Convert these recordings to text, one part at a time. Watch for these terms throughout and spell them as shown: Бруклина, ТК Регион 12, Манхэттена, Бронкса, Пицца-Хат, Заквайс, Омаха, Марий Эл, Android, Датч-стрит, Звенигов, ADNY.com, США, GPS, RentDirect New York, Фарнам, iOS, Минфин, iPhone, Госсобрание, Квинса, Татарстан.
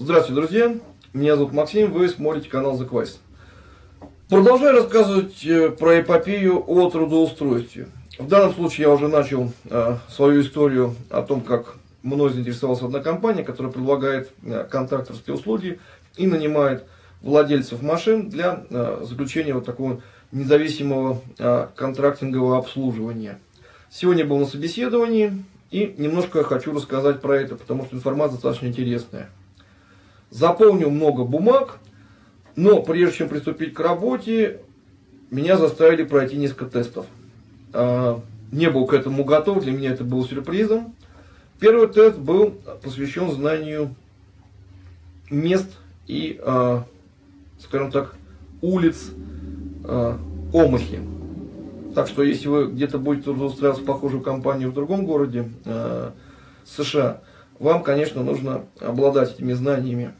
Здравствуйте, друзья! Меня зовут Максим, вы смотрите канал Заквайс. Продолжаю рассказывать про эпопею о трудоустройстве. В данном случае я уже начал свою историю о том, как мной заинтересовалась одна компания, которая предлагает контракторские услуги и нанимает владельцев машин для заключения вот такого независимого контрактингового обслуживания. Сегодня я был на собеседовании и немножко хочу рассказать про это, потому что информация достаточно интересная. Заполнил много бумаг, но прежде чем приступить к работе, меня заставили пройти несколько тестов. Не был к этому готов, для меня это было сюрпризом. Первый тест был посвящен знанию мест и, скажем так, улиц Омахи. Так что, если вы где-то будете трудоустраиваться в похожую компанию в другом городе США, вам, конечно, нужно обладать этими знаниями.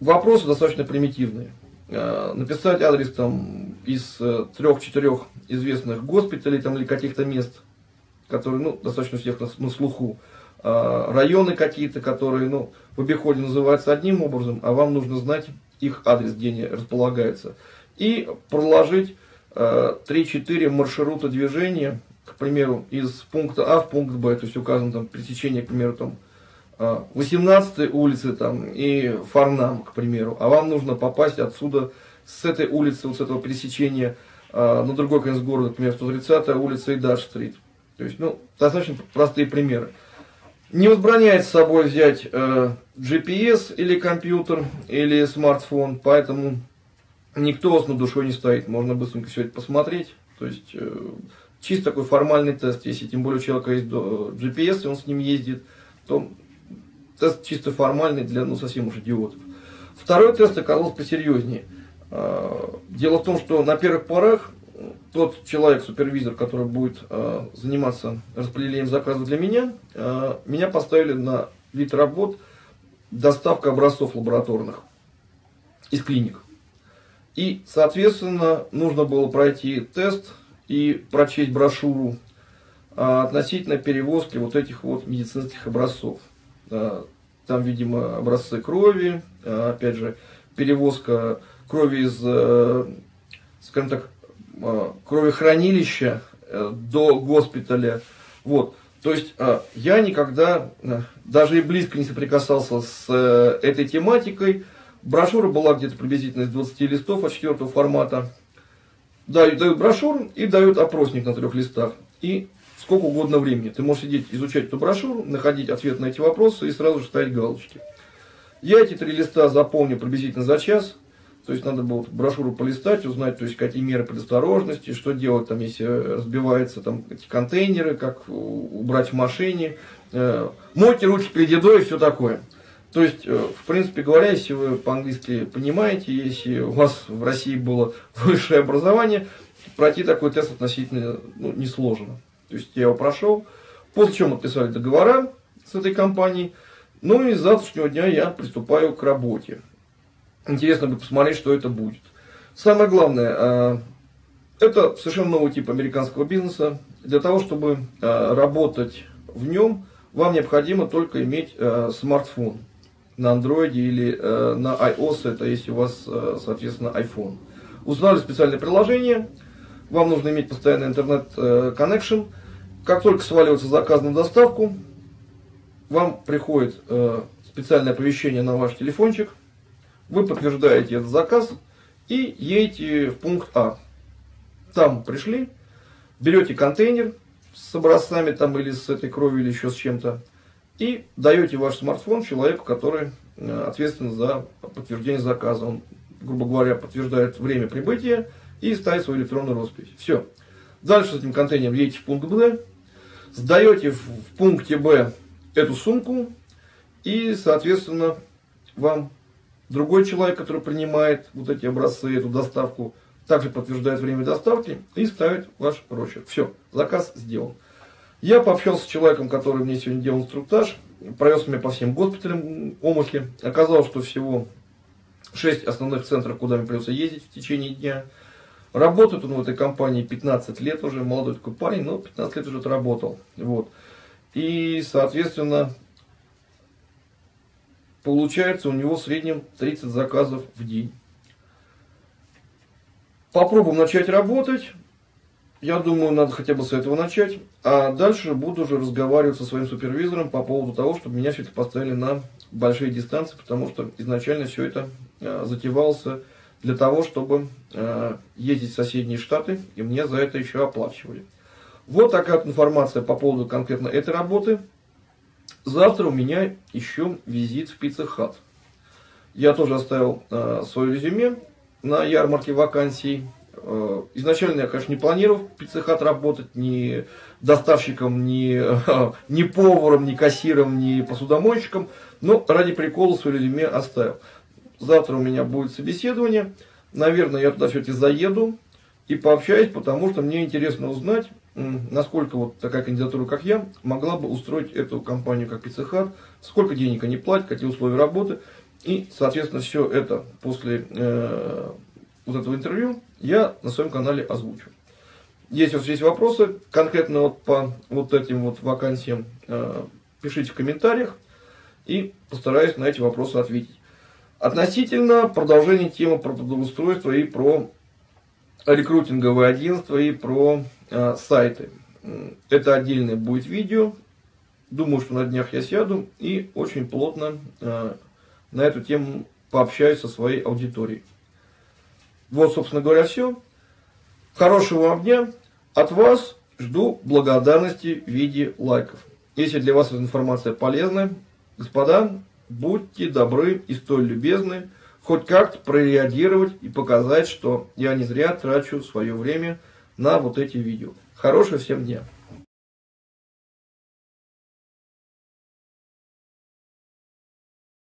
Вопросы достаточно примитивные. Написать адрес там из 3-4 известных госпиталей там, или каких-то мест, которые достаточно всех на слуху. Районы какие-то, которые в обиходе называются одним образом, а вам нужно знать их адрес, где они располагаются. И проложить 3-4 маршрута движения, к примеру, из пункта А в пункт Б, то есть указано там пересечение, к примеру, там 18-й улицы там, и Фарнам, к примеру, а вам нужно попасть отсюда, с этой улицы, вот с этого пересечения на другой конец города, к примеру, 130-я улица и Датч-стрит. То есть, достаточно простые примеры. Не возбраняет с собой взять GPS или компьютер, или смартфон, поэтому никто вас над душой не стоит, можно быстренько все это посмотреть, то есть... Чисто такой формальный тест, если тем более у человека есть GPS, и он с ним ездит, то тест чисто формальный для совсем уж идиотов. Второй тест оказался посерьезнее. Дело в том, что на первых порах тот человек, супервизор, который будет заниматься распределением заказов для меня, меня поставили на вид работ доставка образцов лабораторных из клиник. И, соответственно, нужно было пройти тест и прочесть брошюру относительно перевозки вот этих вот медицинских образцов. Там, видимо, образцы крови, опять же, перевозка крови из, скажем так, кровохранилища до госпиталя. Вот. То есть я никогда даже и близко не соприкасался с этой тематикой. Брошюра была где-то приблизительно из 20 листов от 4 формата. Дают брошюру и дают опросник на 3 листах. И сколько угодно времени. Ты можешь сидеть, изучать эту брошюру, находить ответ на эти вопросы и сразу же ставить галочки. Я эти 3 листа заполню приблизительно за час. То есть надо было брошюру полистать, узнать, то есть, какие меры предосторожности, что делать, там, если разбиваются там, эти контейнеры, как убрать в машине. Мойте руки перед едой и все такое. То есть, в принципе говоря, если вы по-английски понимаете, если у вас в России было высшее образование, пройти такой тест относительно несложно. То есть, я его прошел, после чего мы подписали договора с этой компанией, ну и с завтрашнего дня я приступаю к работе. Интересно будет посмотреть, что это будет. Самое главное, это совершенно новый тип американского бизнеса. Для того, чтобы работать в нем, вам необходимо только иметь смартфон. На Android или на iOS, это если у вас, соответственно, iPhone. Устанавливаю специальное приложение, вам нужно иметь постоянный интернет-коннекшн. Как только сваливается заказ на доставку, вам приходит специальное оповещение на ваш телефончик, вы подтверждаете этот заказ и едете в пункт А. Там пришли, берете контейнер с образцами там, или с этой кровью, или еще с чем-то, и даете ваш смартфон человеку, который ответственен за подтверждение заказа. Он, грубо говоря, подтверждает время прибытия и ставит свою электронную роспись. Все. Дальше с этим контейнером едете в пункт Б, сдаете в пункте Б эту сумку, и, соответственно, вам другой человек, который принимает вот эти образцы, эту доставку, также подтверждает время доставки и ставит ваш рочерк. Все. Заказ сделан. Я пообщался с человеком, который мне сегодня делал инструктаж, провез меня по всем госпиталям Омахи. Оказалось, что всего 6 основных центров, куда мне придется ездить в течение дня. Работает он в этой компании 15 лет уже, молодой такой парень, но 15 лет уже отработал. Вот. И, соответственно, Получается у него в среднем 30 заказов в день. Попробуем начать работать. Я думаю, надо хотя бы с этого начать. А дальше буду уже разговаривать со своим супервизором по поводу того, чтобы меня все это поставили на большие дистанции, потому что изначально все это затевалось для того, чтобы ездить в соседние штаты, и мне за это еще оплачивали. Вот такая вот информация по поводу конкретно этой работы. Завтра у меня еще визит в Пицца-Хат. Я тоже оставил свое резюме на ярмарке вакансий. Изначально я, конечно, не планировал в Пицца-Хат работать ни доставщиком, ни поваром, ни кассиром, ни посудомойщиком, но ради прикола свое резюме оставил. Завтра у меня будет собеседование. Наверное, я туда все-таки заеду и пообщаюсь, потому что мне интересно узнать, насколько вот такая кандидатура, как я, могла бы устроить эту компанию, как Пицца-Хат, сколько денег они платят, какие условия работы. И, соответственно, все это после вот этого интервью я на своем канале озвучу. Если у вас есть вопросы конкретно вот по вот этим вот вакансиям, пишите в комментариях и постараюсь на эти вопросы ответить. Относительно продолжения темы про трудоустройство и про рекрутинговые агентства и про сайты. Это отдельное будет видео. Думаю, что на днях я сяду и очень плотно на эту тему пообщаюсь со своей аудиторией. Вот, собственно говоря, все. Хорошего вам дня. От вас жду благодарности в виде лайков. Если для вас эта информация полезна, господа, будьте добры и столь любезны, хоть как-то прореагировать и показать, что я не зря трачу свое время на вот эти видео. Хорошего всем дня!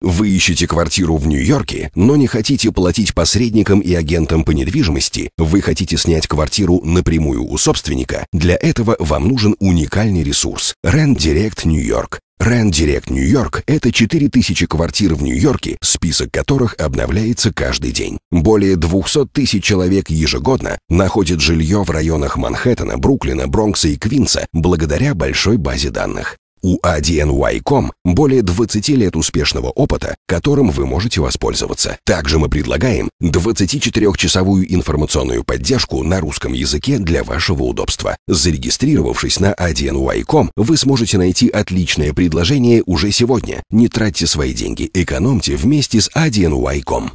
Вы ищете квартиру в Нью-Йорке, но не хотите платить посредникам и агентам по недвижимости? Вы хотите снять квартиру напрямую у собственника? Для этого вам нужен уникальный ресурс – RentDirect New York. RentDirect New York – это 4000 квартир в Нью-Йорке, список которых обновляется каждый день. Более 200 000 человек ежегодно находят жилье в районах Манхэттена, Бруклина, Бронкса и Квинса благодаря большой базе данных. У ADNY.com более 20 лет успешного опыта, которым вы можете воспользоваться. Также мы предлагаем 24-часовую информационную поддержку на русском языке для вашего удобства. Зарегистрировавшись на ADNY.com, вы сможете найти отличное предложение уже сегодня. Не тратьте свои деньги, экономьте вместе с ADNY.com.